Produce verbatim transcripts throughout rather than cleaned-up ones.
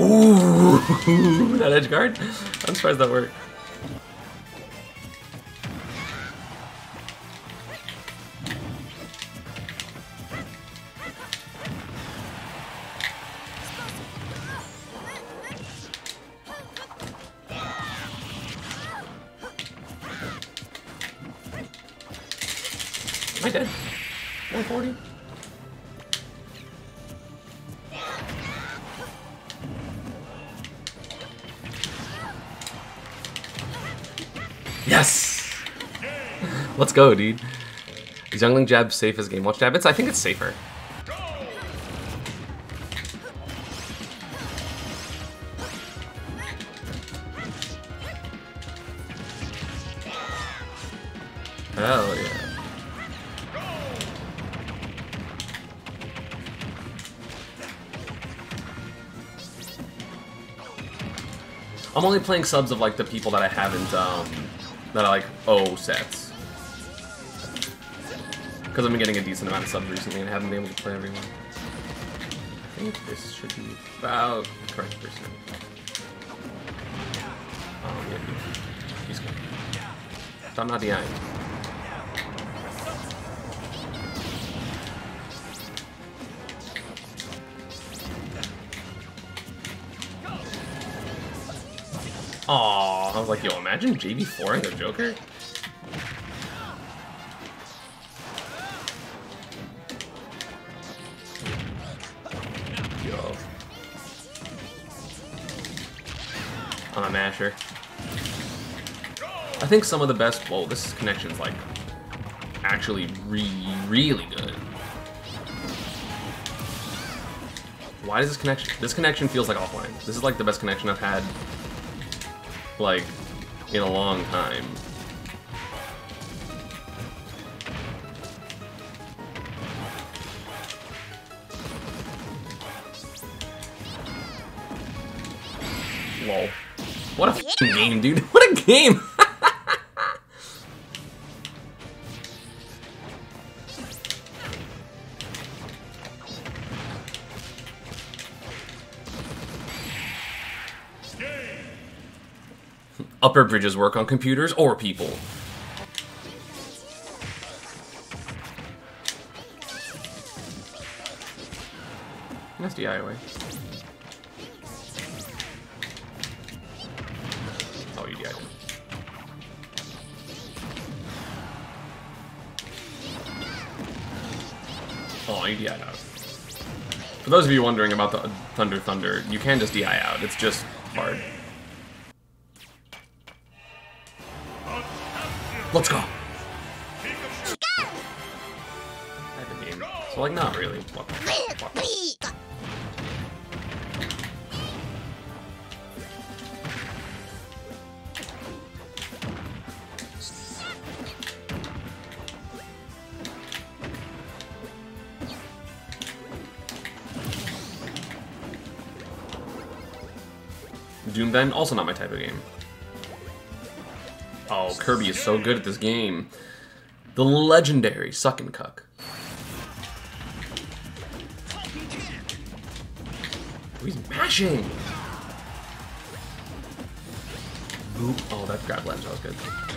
Ooh, that edge guard. I'm surprised that worked. Am I dead? one forty? Yes! Let's go, dude. Is Young Link jab safe as Game Watch jab? It's, I think it's safer. Hell yeah. I'm only playing subs of like the people that I haven't, um, that I like owe sets. Because I've been getting a decent amount of subs recently and haven't been able to play everyone. I think this should be about the correct person. Oh, yeah, he's good. So I'm not behind. Aww, I was like, yo, imagine J B four and the Joker? Yo. I'm a masher. I think some of the best, well, this connection's like actually re really good. Why does this connection, this connection feels like offline. This is like the best connection I've had like in a long time. Lol. What a f***ing game, dude. What a game! Upper bridges work on computers or people. That's D I O A. Oh, you D I O A. Oh, you D I O A. For those of you wondering about the Thunder Thunder, you can just D I out. It's just hard. Let's go! Pikachu. Type of game. So like, not really. What the fuck? Pika. Doom Bend, also not my type of game. Oh, Kirby is so good at this game. The legendary Suckin' Cuck. Oh, he's mashing! Boop. Oh, that grab ledge, that was good.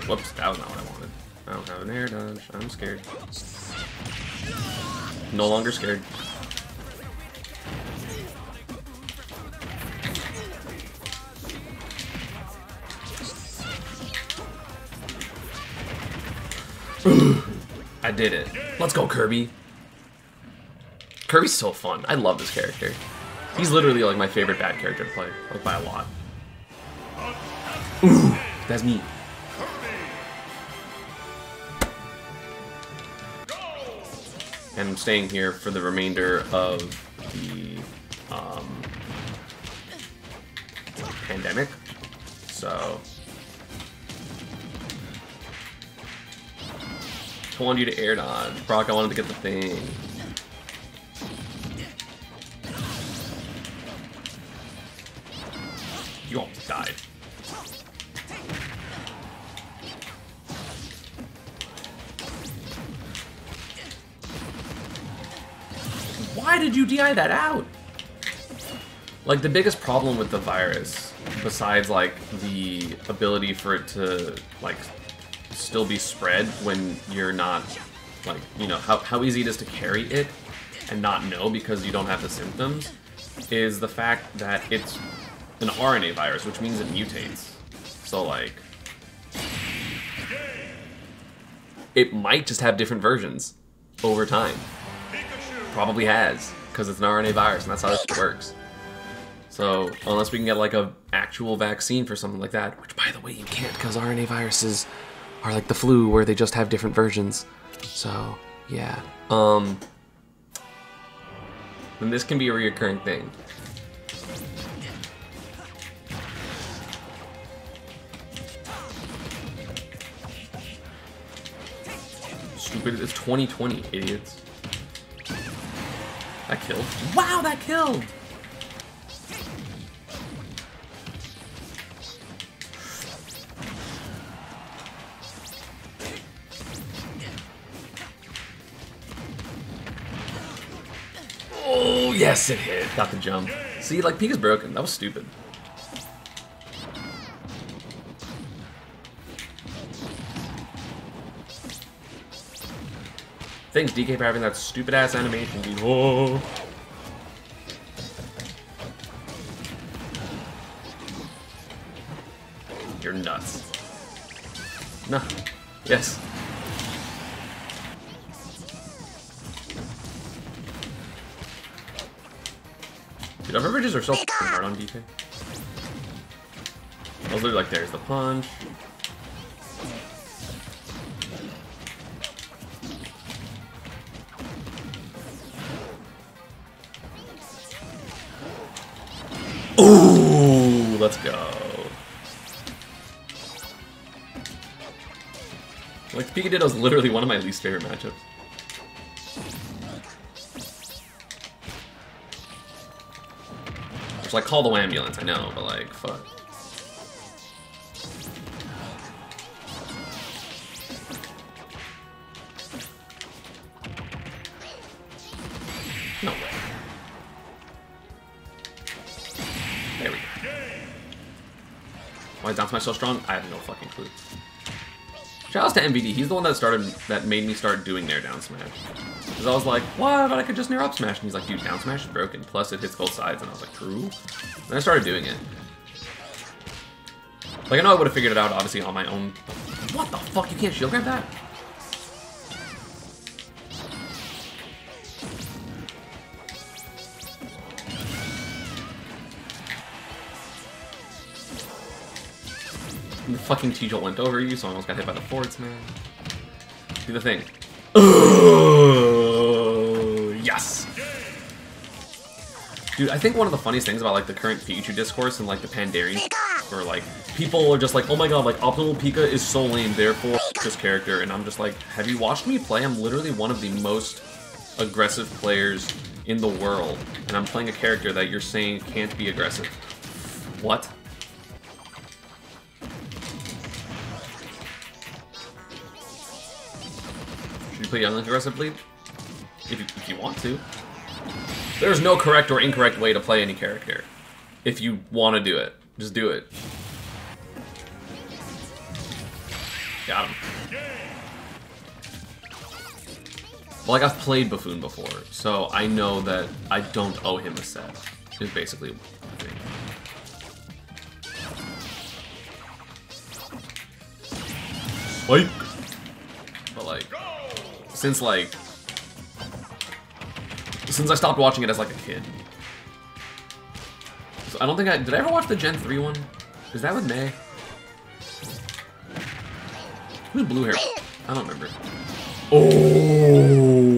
Whoops, that was not what I wanted. I don't have an air dodge. I'm scared. No longer scared. I did it. Let's go, Kirby. Kirby's so fun. I love this character. He's literally like my favorite bad character to play, like by a lot. Ooh, that's me. And I'm staying here for the remainder of the um, pandemic. So. I wanted you to air dodge. Brock, I wanted to get the thing. You almost died. Why did you D I that out? Like, the biggest problem with the virus, besides, like, the ability for it to, like, still be spread when you're not, like, you know, how, how easy it is to carry it and not know because you don't have the symptoms, is the fact that it's an R N A virus, which means it mutates. So, like, it might just have different versions over time. Probably has, because it's an R N A virus, and that's how this works. So, unless we can get, like, a actual vaccine for something like that, which, by the way, you can't, because R N A viruses are like the flu, where they just have different versions. So, yeah. Um... Then this can be a reoccurring thing. Stupid, it's twenty twenty, idiots. That killed. Wow, that killed! Oh, yes, it hit. Got the jump. See, like, Pika's broken. That was stupid. Thanks, D K, for having that stupid-ass animation, dude. Whoa. You're nuts. Nah. Yes. Dude, our beverages are so f***ing hard on D K. I was literally like, there's the punch. Ooh, let's go. Like, Pika Ditto is literally one of my least favorite matchups. Just like, call the ambulance, I know, but like, fuck. Why is Dante so strong? I have no fucking clue. Shout out to M V D. He's the one that started, that made me start doing their down smash. Because I was like, why? But I could just near up smash. And he's like, dude, down smash is broken. Plus, it hits both sides. And I was like, true. And I started doing it. Like, I know I would have figured it out, obviously, on my own. What the fuck? You can't shield grab that? The fucking T-Jolt went over you, so I almost got hit by the forts, man. Do the thing. Oh, yes! Dude, I think one of the funniest things about, like, the current Pikachu discourse and, like, the Pandarian, where, like, people are just like, oh my god, like, Optimal Pika is so lame, therefore, this character, and I'm just like, have you watched me play? I'm literally one of the most aggressive players in the world, and I'm playing a character that you're saying can't be aggressive. What? Play Young Link aggressively if you, if you want to. There's no correct or incorrect way to play any character. If you want to do it, just do it. Got him. Well, like, I've played Buffoon before, so I know that I don't owe him a set, is basically the thing. Spike! But, like, Since, like, since I stopped watching it as, like, a kid. So I don't think I, did I ever watch the Gen three one? Is that with May? Who's blue hair? I don't remember. Oh!